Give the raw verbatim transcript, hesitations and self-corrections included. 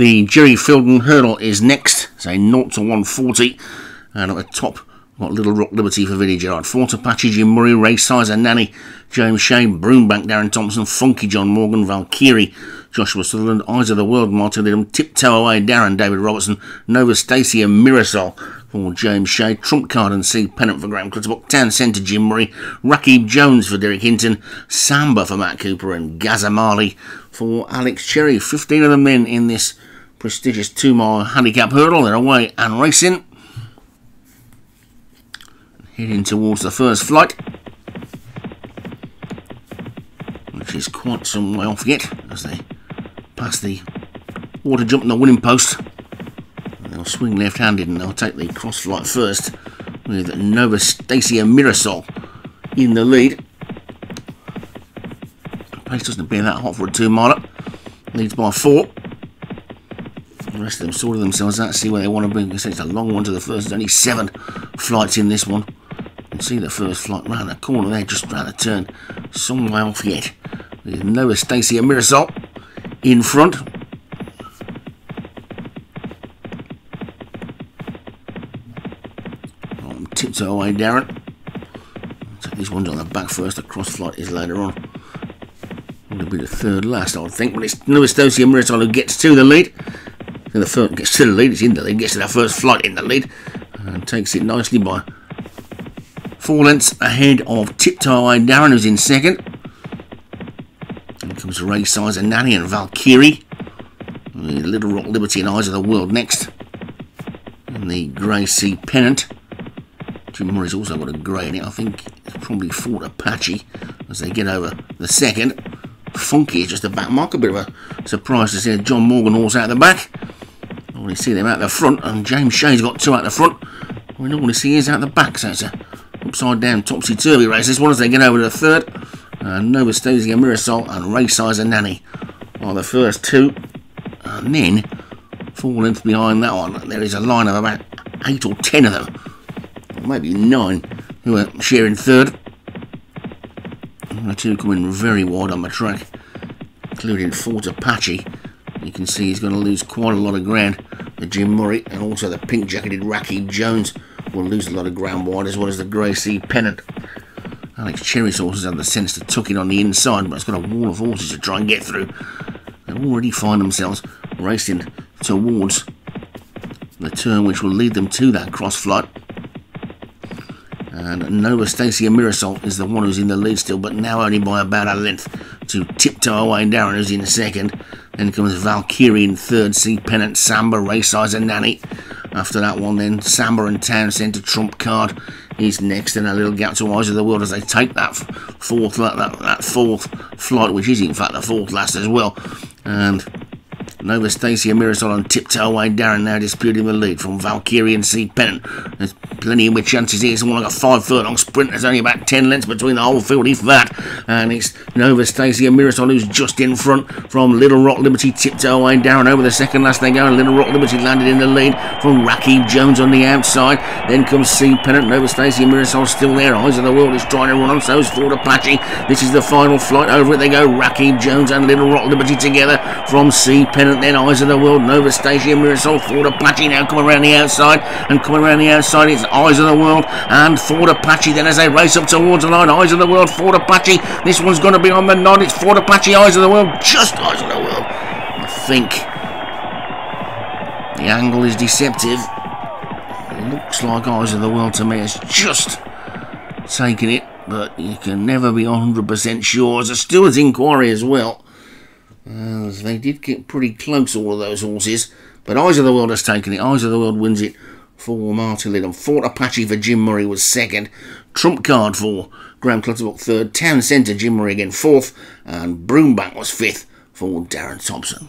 The Gerry Feilden Hurdle is next, say zero to one forty, and at the top we've got Little Rock Liberty for Vinnie Giard, Fort Apache, Jim Murray, Ray Sizer Nanny, James Shea, Broombank, Darren Thompson, Funky John Morgan, Valkyrie, Joshua Sutherland, Eyes of the World, Martin Lidham, Tiptoe Away Darren, David Robertson, Nova Stasia Mirasol for James Shea, Trump Card and Sea Pennant for Graham Clutterbuck, Town Center Jim Murray, Rakib Jones for Derek Hinton, Samba for Matt Cooper, and Gazamali for Alex Cherry. fifteen of them in in this prestigious two-mile handicap hurdle. They're away and racing, heading towards the first flight, which is quite some way off yet as they pass the water jump and the winning post. They'll swing left-handed and they'll take the cross-flight first with Nova Stasia Mirasol in the lead. The pace doesn't appear that hot for a two-miler. Leads by four. The rest of them sorted themselves out, see where they want to be. It's a long one to the first. There's only seven flights in this one. You can see the first flight round the corner there, just round the turn. Some way off yet, with Nova Stasia Mirasol in front. Tiptoe Away Darren. So these ones on the back first. The cross flight is later on. It'll be the third last, I think. But it's Nova Stasia Mirasol who gets to the lead. Then the third gets to the lead. It's in the lead. Gets to that first flight in the lead and takes it nicely by four lengths ahead of Tiptoe Away Darren, who's in second. Here comes Ray Sizer Nanny and Valkyrie. With Little Rock Liberty and Eyes of the World next. And the grey Sea Pennant. Jim Murray's also got a grey in it. I think it's probably Fort Apache as they get over the second. Funky is just a back mark. A bit of a surprise to see a John Morgan horse out the back. I normally see them out the front, and James Shea's got two out the front. We normally see his out the back, so it's a upside down topsy turvy race. This one as they get over to the third. Uh, Nova Stasia Mirasol and Ray Sizer Nanny are the first two. And then four lengths behind that one, there is a line of about eight or ten of them. Maybe nine who are sharing third. The two come in very wide on the track, including Fort Apache. You can see he's going to lose quite a lot of ground. The Jim Murray and also the pink jacketed Rakib Jones will lose a lot of ground wide, as well as the grey Sea Pennant. Alex Cherry's horses have the sense to tuck it on the inside, but it's got a wall of horses to try and get through. They already find themselves racing towards the turn which will lead them to that cross flight. And Nova Stasia Mirasol is the one who's in the lead still, but now only by about a length to Tiptoe Away Darren, who's in second. Then comes Valkyrie in third, Sea Pennant, Samba, Ray Sizer Nanny. After that one then, Samba and Town Center, Trump Card is next, and a little gap to Eyes of the World as they take that fourth, that, that, that fourth flight, which is in fact the fourth last as well. And Nova Stasia Mirasol and Tiptoe Away Darren now disputing the lead from Valkyrie and Sea Pennant. There's plenty of chances here. It's more like a five furlong sprint. There's only about ten lengths between the whole field, if that. And it's Nova Stasia Mirasol who's just in front from Little Rock Liberty. Tiptoe Away Darren over the second last they go, and Little Rock Liberty landed in the lead from Rakib Jones on the outside. Then comes Sea Pennant. Nova Stasia Mirasol still there. Eyes of the World is trying to run on, so is Fort Apache. This is the final flight. Over it they go. Rakib Jones and Little Rock Liberty together from Sea Pennant. Then Eyes of the World, Nova Stasia Mirasol, Fort Apache now coming around the outside, and coming around the outside it's Eyes of the World and Fort Apache. Then as they race up towards the line, Eyes of the World, Fort Apache. This one's going to be on the nod. It's Fort Apache, Eyes of the World, just Eyes of the World. I think the angle is deceptive. It looks like Eyes of the World to me has just taken it, but you can never be one hundred percent sure. There's still his inquiry as well. Uh, they did get pretty close, all of those horses, but Eyes of the World has taken it. Eyes of the World wins it for Martin Lidham. Fort Apache for Jim Murray was second. Trump Card for Graham Clutterbuck third. Town Centre, Jim Murray again fourth. And Broombank was fifth for Darren Thompson.